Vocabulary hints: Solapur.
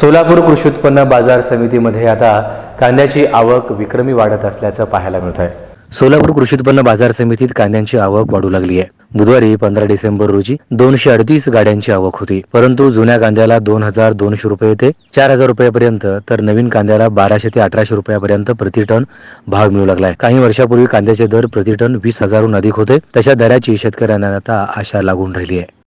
सोलापूर कृषी उत्पन्न बाजार समितीमध्ये आता कांद्याची आवक विक्रमी वाढत असल्याचं पाहायला मिळत आहे। सोलापूर कृषी उत्पन्न बाजार समितीत कांद्यांची आवक वाढू लागली आहे। बुधवारी 15 डिसेंबर रोजी 238 गाड्यांची आवक होती, परंतु जुन्या कांद्याला 2200 रुपये ते 4000 रुपये पर्यंत, तर नवीन कांद्याला 1200 ते 1800 रुपयापर्यंत प्रतिटन भाव मिळू लागलाय। काही वर्षापूर्वी कांद्याचे दर प्रतिटन 20,000हून अधिक होते, तशा दराची शेतकऱ्यांना आता आशा लागून राहिली आहे।